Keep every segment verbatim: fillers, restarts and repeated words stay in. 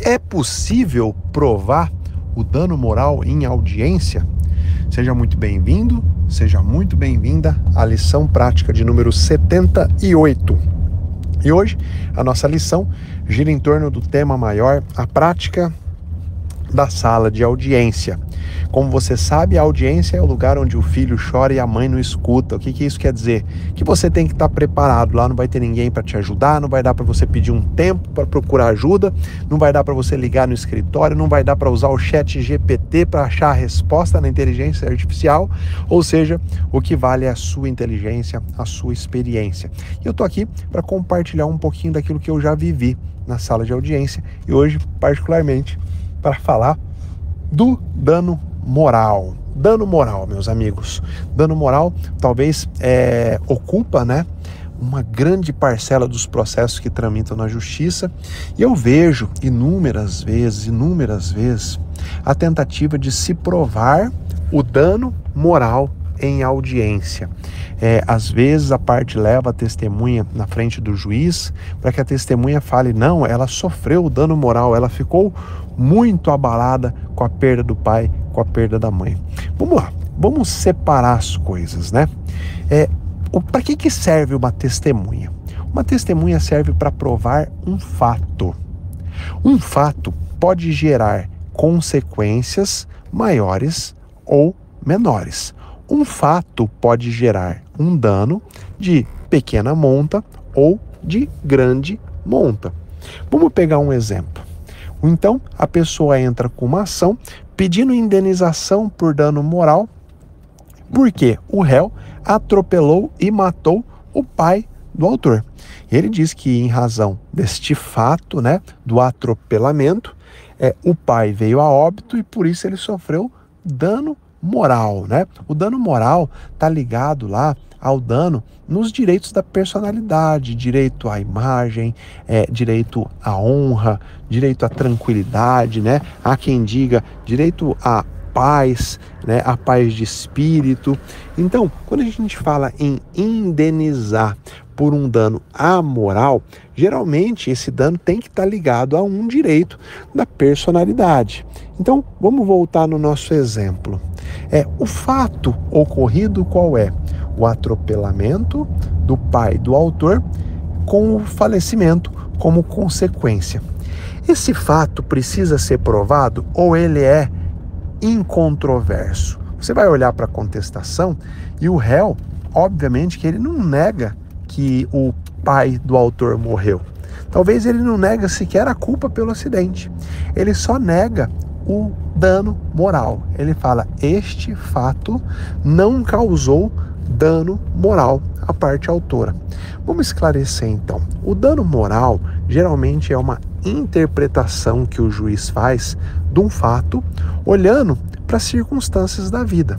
É possível provar o dano moral em audiência? Seja muito bem-vindo, seja muito bem-vinda à lição prática de número setenta e oito. E hoje a nossa lição gira em torno do tema maior, a prática da sala de audiência. Como você sabe, a audiência é o lugar onde o filho chora e a mãe não escuta. O que que isso quer dizer? Que você tem que estar preparado. Lá não vai ter ninguém para te ajudar, não vai dar para você pedir um tempo para procurar ajuda, não vai dar para você ligar no escritório, não vai dar para usar o chat G P T para achar a resposta na inteligência artificial. Ou seja, o que vale é a sua inteligência, a sua experiência. E eu tô aqui para compartilhar um pouquinho daquilo que eu já vivi na sala de audiência e hoje, particularmente, para falar do dano moral. Dano moral, meus amigos. Dano moral talvez é, ocupa, né, uma grande parcela dos processos que tramitam na justiça, e eu vejo inúmeras vezes, inúmeras vezes, a tentativa de se provar o dano moral em audiência. É, às vezes a parte leva a testemunha na frente do juiz para que a testemunha fale: não, ela sofreu dano moral, ela ficou muito abalada com a perda do pai, com a perda da mãe. Vamos lá, vamos separar as coisas, né? É, para que que serve uma testemunha? Uma testemunha serve para provar um fato. Um fato pode gerar consequências maiores ou menores. Um fato pode gerar um dano de pequena monta ou de grande monta. Vamos pegar um exemplo. Então, a pessoa entra com uma ação pedindo indenização por dano moral porque o réu atropelou e matou o pai do autor. Ele diz que, em razão deste fato, né, do atropelamento, é, o pai veio a óbito e por isso ele sofreu dano moral, né? O dano moral tá ligado lá ao dano nos direitos da personalidade, direito à imagem, é, direito à honra, direito à tranquilidade, né? Há quem diga direito à paz, né? A paz de espírito. Então, quando a gente fala em indenizar por um dano amoral, geralmente esse dano tem que estar ligado a um direito da personalidade. Então, vamos voltar no nosso exemplo. É, o fato ocorrido qual é? O atropelamento do pai do autor com o falecimento como consequência. Esse fato precisa ser provado ou ele é incontroverso? Você vai olhar para a contestação e o réu, obviamente, que ele não nega que o pai do autor morreu. Talvez ele não nega sequer a culpa pelo acidente. Ele só nega o dano moral. Ele fala: este fato não causou dano moral à parte autora. Vamos esclarecer então. O dano moral geralmente é uma interpretação que o juiz faz de um fato olhando para as circunstâncias da vida.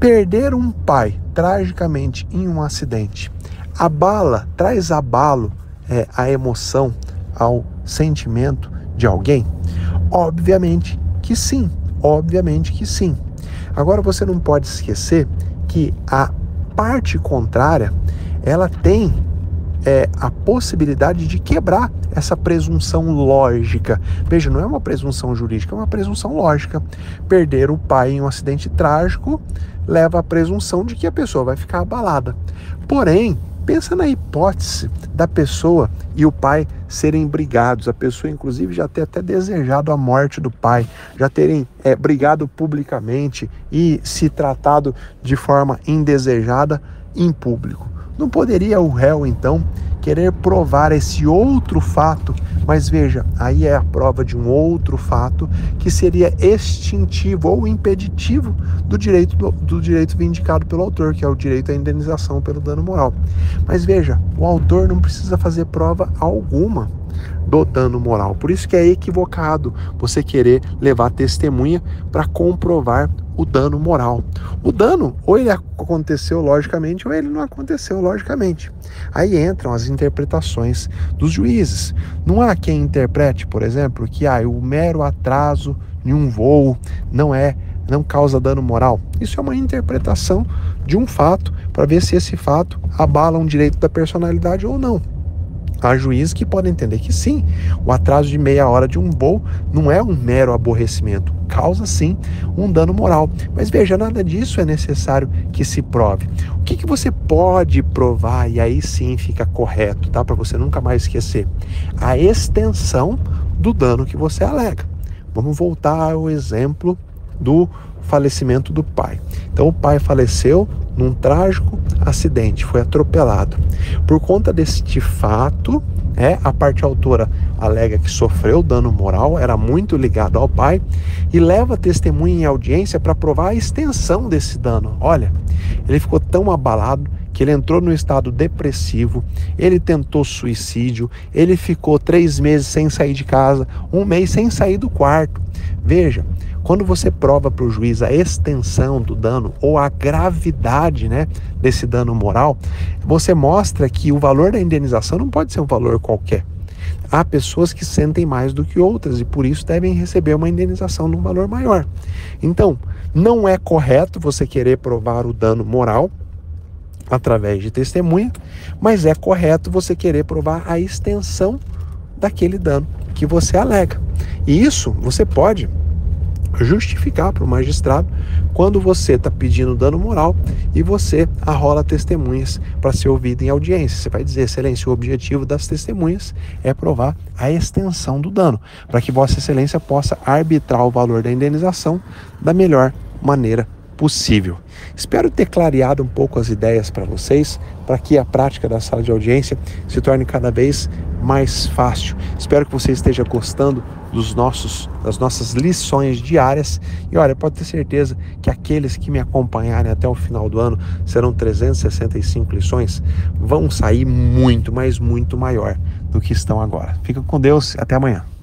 Perder um pai tragicamente em um acidente abala, traz abalo é, à emoção, ao sentimento de alguém? Obviamente que sim, obviamente que sim. Agora você não pode esquecer que a parte contrária, ela tem é, a possibilidade de quebrar essa presunção lógica. Veja, não é uma presunção jurídica, é uma presunção lógica. Perder o pai em um acidente trágico leva à presunção de que a pessoa vai ficar abalada. Porém, pensa na hipótese da pessoa e o pai serem brigados, a pessoa inclusive já ter até desejado a morte do pai, já terem é, brigado publicamente e se tratado de forma indesejada em público. Não poderia o réu, então, querer provar esse outro fato? Mas veja, aí é a prova de um outro fato que seria extintivo ou impeditivo do direito, do, do direito vindicado pelo autor, que é o direito à indenização pelo dano moral. Mas veja, o autor não precisa fazer prova alguma do dano moral. Por isso que é equivocado você querer levar testemunha para comprovar o dano moral. O dano, ou ele aconteceu logicamente, ou ele não aconteceu logicamente. Aí entram as interpretações dos juízes. Não há quem interprete, por exemplo, que ah, o mero atraso em um voo não é, não causa dano moral. Isso é uma interpretação de um fato para ver se esse fato abala um direito da personalidade ou não. Há juízes que podem entender que sim, o atraso de meia hora de um voo não é um mero aborrecimento, causa sim um dano moral. Mas veja, nada disso é necessário que se prove. O que, que você pode provar, e aí sim fica correto, tá? Para você nunca mais esquecer, a extensão do dano que você alega. Vamos voltar ao exemplo do falecimento do pai. Então o pai faleceu num trágico acidente, foi atropelado. Por conta deste fato, é, a parte autora alega que sofreu dano moral, era muito ligado ao pai, e leva testemunha em audiência para provar a extensão desse dano. Olha, ele ficou tão abalado que ele entrou no estado depressivo, ele tentou suicídio, ele ficou três meses sem sair de casa, um mês sem sair do quarto. Veja, quando você prova para o juiz a extensão do dano ou a gravidade, né, desse dano moral, você mostra que o valor da indenização não pode ser um valor qualquer. Há pessoas que sentem mais do que outras e por isso devem receber uma indenização de um valor maior. Então, não é correto você querer provar o dano moral através de testemunha, mas é correto você querer provar a extensão daquele dano que você alega. E isso você pode justificar para o magistrado quando você está pedindo dano moral e você arrola testemunhas para ser ouvido em audiência. Você vai dizer: excelência, o objetivo das testemunhas é provar a extensão do dano, para que vossa excelência possa arbitrar o valor da indenização da melhor maneira possível. Espero ter clareado um pouco as ideias para vocês, para que a prática da sala de audiência se torne cada vez mais fácil. Espero que você esteja gostando dos nossos, das nossas lições diárias. E olha, pode ter certeza que aqueles que me acompanharem até o final do ano, serão trezentas e sessenta e cinco lições, vão sair muito, mas muito maior do que estão agora. Fica com Deus e até amanhã.